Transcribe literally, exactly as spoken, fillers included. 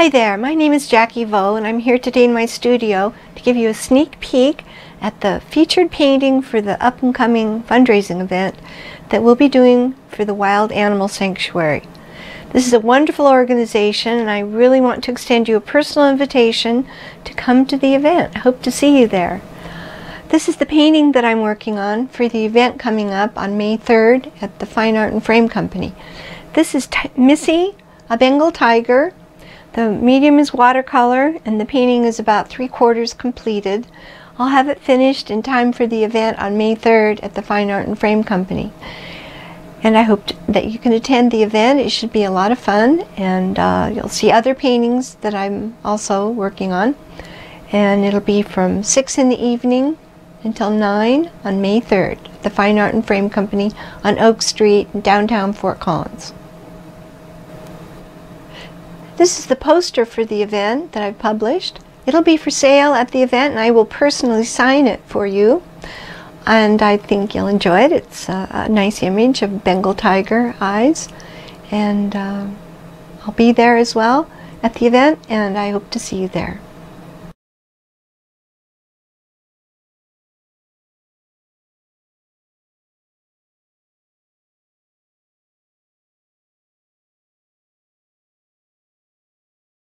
Hi there, my name is Jacquie Vaux and I'm here today in my studio to give you a sneak peek at the featured painting for the up-and-coming fundraising event that we'll be doing for the Wild Animal Sanctuary. This is a wonderful organization and I really want to extend you a personal invitation to come to the event. I hope to see you there. This is the painting that I'm working on for the event coming up on May third at the Fine Art and Frame Company. This is Missy, a Bengal tiger. The medium is watercolor and the painting is about three quarters completed. I'll have it finished in time for the event on May third at the Fine Art and Frame Company. And I hope that you can attend the event. It should be a lot of fun, and uh, you'll see other paintings that I'm also working on. And it'll be from six in the evening until nine on May third at the Fine Art and Frame Company on Oak Street in downtown Fort Collins. This is the poster for the event that I've published. It'll be for sale at the event and I will personally sign it for you. And I think you'll enjoy it. It's a, a nice image of Bengal tiger eyes. And um, I'll be there as well at the event, and I hope to see you there.